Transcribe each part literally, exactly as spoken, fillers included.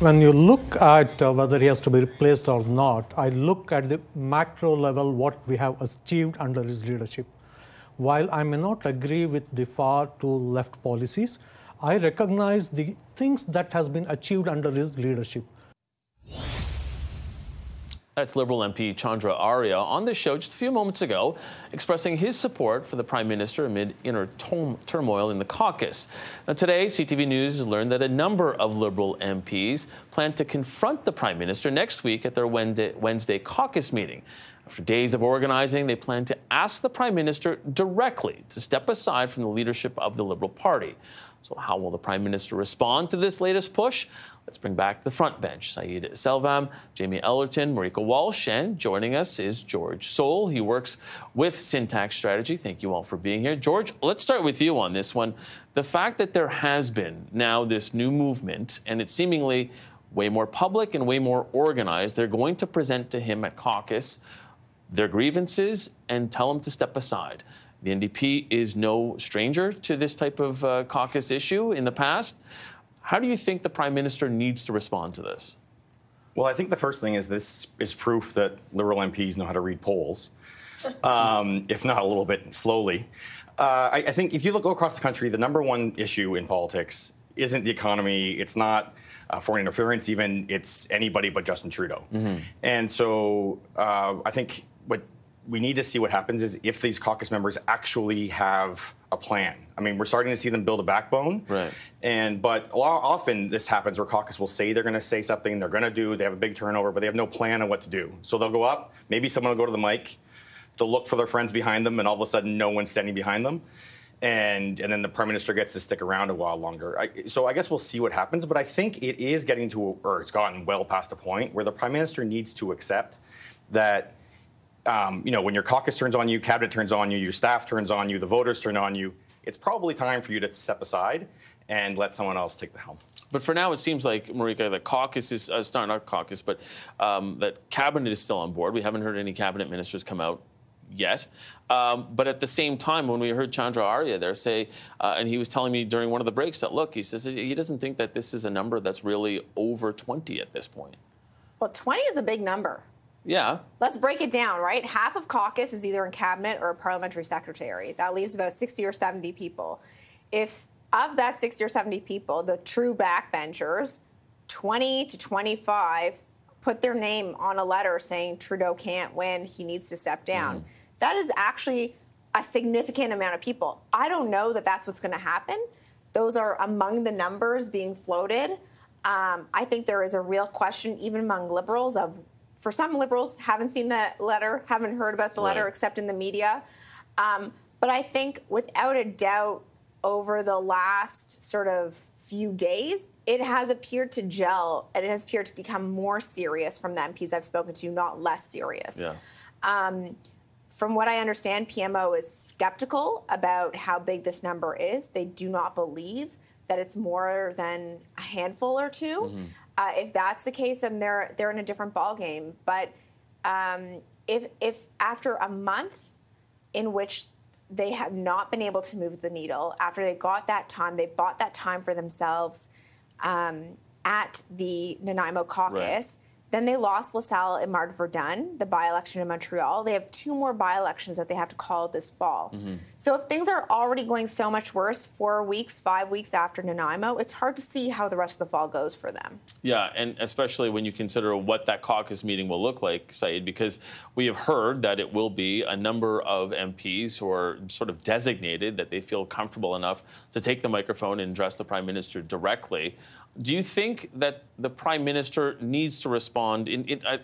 When you look at uh, whether he has to be replaced or not, I look at the macro level what we have achieved under his leadership. While I may not agree with the far to left policies, I recognize the things that has been achieved under his leadership. That's Liberal M P Chandra Arya on the show just a few moments ago, expressing his support for the Prime Minister amid inner turmoil in the caucus. Now today, C T V News learned that a number of Liberal M Ps plan to confront the Prime Minister next week at their Wednesday caucus meeting. After days of organizing, they plan to ask the Prime Minister directly to step aside from the leadership of the Liberal Party. So how will the Prime Minister respond to this latest push? Let's bring back the front bench. Saeed Selvam, Jamie Ellerton, Marika Walsh, and joining us is George Sol. He works with Syntax Strategy. Thank you all for being here. George, let's start with you on this one. The fact that there has been now this new movement, and it's seemingly way more public and way more organized, they're going to present to him at caucus their grievances and tell him to step aside. The N D P is no stranger to this type of uh, caucus issue in the past. How do you think the Prime Minister needs to respond to this? Well, I think the first thing is this is proof that Liberal M Ps know how to read polls, um, if not a little bit slowly. Uh, I, I think if you look across the country, the number one issue in politics isn't the economy, it's not uh, foreign interference even, it's anybody but Justin Trudeau. Mm-hmm. And so uh, I think what we need to see what happens is if these caucus members actually have a plan. I mean, we're starting to see them build a backbone. Right. And but a lot, often this happens where caucus will say they're going to say something, they're going to do, they have a big turnover, but they have no plan on what to do. So they'll go up, maybe someone will go to the mic, they'll look for their friends behind them, and all of a sudden no one's standing behind them. And, and then the Prime Minister gets to stick around a while longer. I, so I guess we'll see what happens, but I think it is getting to, a, or it's gotten well past a point where the Prime Minister needs to accept that Um, you know, when your caucus turns on you, cabinet turns on you, your staff turns on you, the voters turn on you, it's probably time for you to step aside and let someone else take the helm. But for now, it seems like, Marika, the caucus is, uh, it's not our caucus, but um, that cabinet is still on board. We haven't heard any cabinet ministers come out yet. Um, but at the same time, when we heard Chandra Arya there say, uh, and he was telling me during one of the breaks that, look, he says he doesn't think that this is a number that's really over twenty at this point. Well, twenty is a big number. Yeah. Let's break it down, right? Half of caucus is either in cabinet or a parliamentary secretary. That leaves about sixty or seventy people. If of that sixty or seventy people, the true backbenchers, twenty to twenty-five, put their name on a letter saying Trudeau can't win, he needs to step down. Mm. That is actually a significant amount of people. I don't know that that's what's going to happen. Those are among the numbers being floated. Um, I think there is a real question, even among Liberals, of for some Liberals, haven't seen the letter, haven't heard about the letter right. except in the media. Um, but I think without a doubt, over the last sort of few days, it has appeared to gel and it has appeared to become more serious from the M Ps I've spoken to, not less serious. Yeah. Um, from what I understand, P M O is skeptical about how big this number is. They do not believe that it's more than a handful or two. Mm-hmm. Uh, if that's the case, then they're they're in a different ballgame. But um, if if after a month in which they have not been able to move the needle, after they got that time, they bought that time for themselves um, at the Nanaimo caucus, right. then they lost LaSalle and Marde-Verdun, the by-election in Montreal. They have two more by-elections that they have to call this fall. Mm-hmm. So if things are already going so much worse, four weeks, five weeks after Nanaimo, it's hard to see how the rest of the fall goes for them. Yeah, and especially when you consider what that caucus meeting will look like, Saeed, because we have heard that it will be a number of M Ps who are sort of designated that they feel comfortable enough to take the microphone and address the Prime Minister directly. Do you think that the Prime Minister needs to respond? In, in, uh,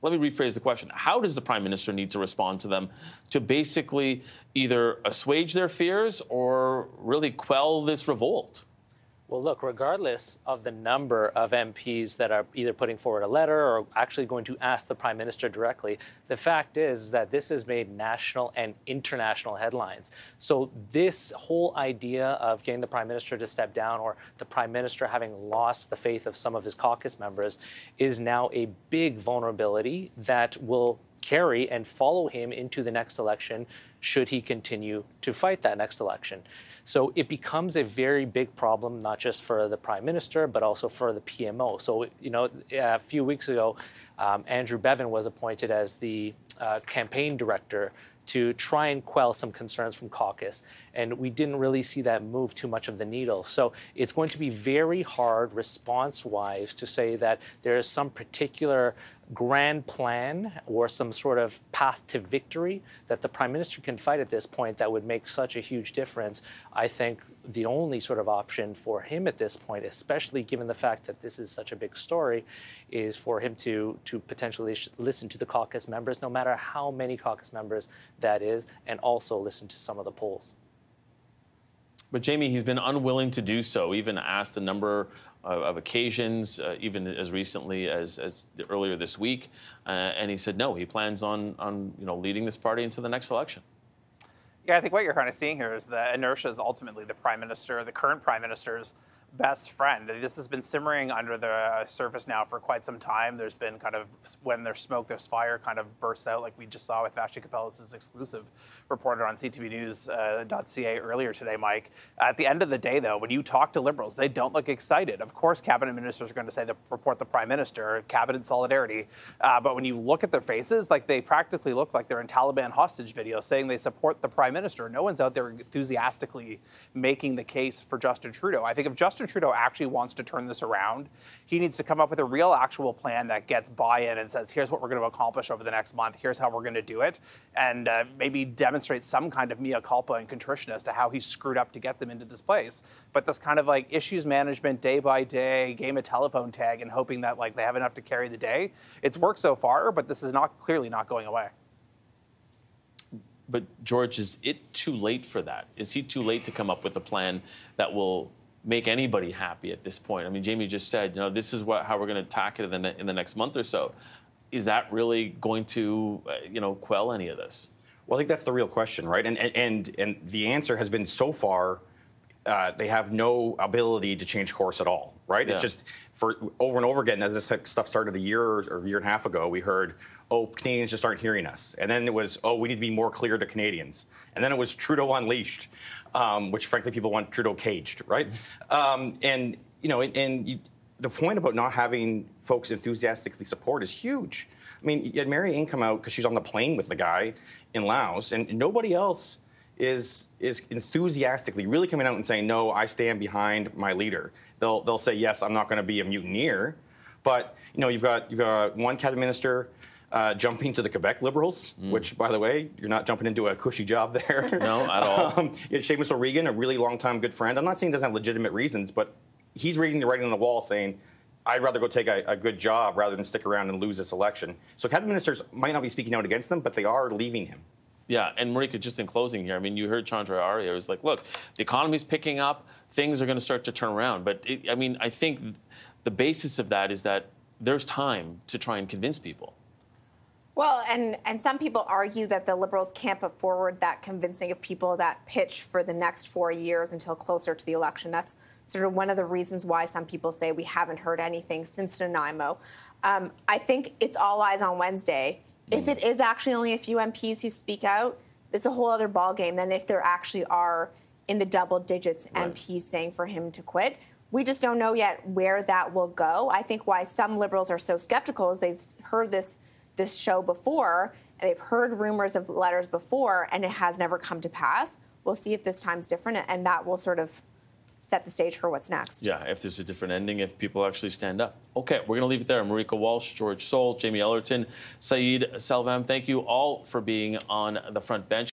let me rephrase the question. How does the Prime Minister need to respond to them to basically either assuage their fears or really quell this revolt? Well, look, regardless of the number of M Ps that are either putting forward a letter or actually going to ask the Prime Minister directly, the fact is that this has made national and international headlines. So this whole idea of getting the Prime Minister to step down or the Prime Minister having lost the faith of some of his caucus members is now a big vulnerability that will carry and follow him into the next election should he continue to fight that next election. So it becomes a very big problem, not just for the Prime Minister, but also for the P M O. So, you know, a few weeks ago, um, Andrew Bevan was appointed as the uh, campaign director to try and quell some concerns from caucus. And we didn't really see that move too much of the needle. So it's going to be very hard response-wise to say that there is some particular grand plan or some sort of path to victory that the Prime Minister can fight at this point that would make such a huge difference. I think the only sort of option for him at this point, especially given the fact that this is such a big story, is for him to, to potentially listen to the caucus members, no matter how many caucus members that is, and also listen to some of the polls. But, Jamie, he's been unwilling to do so, even asked a number of, of occasions, uh, even as recently as, as earlier this week. Uh, and he said, no, he plans on, on you know, leading this party into the next election. Yeah, I think what you're kind of seeing here is that inertia is ultimately the Prime Minister, the current Prime Minister's best friend. This has been simmering under the surface now for quite some time. There's been kind of, when there's smoke, there's fire kind of bursts out, like we just saw with Vashi Kapelos' exclusive reporter on C T V news dot C A earlier today, Mike. At the end of the day, though, when you talk to Liberals, they don't look excited. Of course, cabinet ministers are going to say, the, report the Prime Minister, cabinet solidarity. Uh, but when you look at their faces, like they practically look like they're in Taliban hostage videos saying they support the Prime Minister. No one's out there enthusiastically making the case for Justin Trudeau. I think if Justin Justin Trudeau actually wants to turn this around, he needs to come up with a real actual plan that gets buy-in and says, here's what we're going to accomplish over the next month, here's how we're going to do it, and uh, maybe demonstrate some kind of mea culpa and contrition as to how he screwed up to get them into this place. But this kind of like issues management, day by day, game of telephone tag, and hoping that like they have enough to carry the day, it's worked so far, but this is not clearly not going away. But George, is it too late for that? Is he too late to come up with a plan that will make anybody happy at this point? I mean, Jamie just said, you know, this is what, how we're going to attack it in the, in the next month or so. Is that really going to, uh, you know, quell any of this? Well, I think that's the real question, right? And, and, and the answer has been so far, uh, they have no ability to change course at all, right? Yeah. It's just for over and over again, as this stuff started a year or a year and a half ago, we heard, oh, Canadians just aren't hearing us. And then it was, oh, we need to be more clear to Canadians. And then it was Trudeau unleashed, um, which, frankly, people want Trudeau caged, right? Um, and, you know, and, and you, the point about not having folks enthusiastically support is huge. I mean, you had Mary Ann come out because she's on the plane with the guy in Laos, and nobody else is is enthusiastically really coming out and saying, no, I stand behind my leader. They'll, they'll say, yes, I'm not going to be a mutineer. But, you know, you've got, you've got one cabinet minister Uh, jumping to the Quebec Liberals, mm. which, by the way, you're not jumping into a cushy job there. No, at all. Um, you know, Seamus O'Regan, a really long-time good friend. I'm not saying he doesn't have legitimate reasons, but he's reading the writing on the wall saying, I'd rather go take a, a good job rather than stick around and lose this election. So cabinet ministers might not be speaking out against them, but they are leaving him. Yeah, and Marika, just in closing here, I mean, you heard Chandra Arya was like, look, the economy's picking up, things are going to start to turn around. But, it, I mean, I think the basis of that is that there's time to try and convince people. Well, and, and some people argue that the Liberals can't put forward that convincing of people, that pitch for the next four years until closer to the election. That's sort of one of the reasons why some people say we haven't heard anything since Nanaimo. Um, I think it's all eyes on Wednesday. If it is actually only a few M Ps who speak out, it's a whole other ballgame than if there actually are in the double digits right. M Ps saying for him to quit. We just don't know yet where that will go. I think why some Liberals are so skeptical is they've heard this this show before, and they've heard rumors of letters before, and it has never come to pass. We'll see if this time's different, and that will sort of set the stage for what's next. Yeah, if there's a different ending, if people actually stand up. Okay, we're going to leave it there. Marika Walsh, George Sol, Jamie Ellerton, Saeed Selvam, thank you all for being on The Front Bench.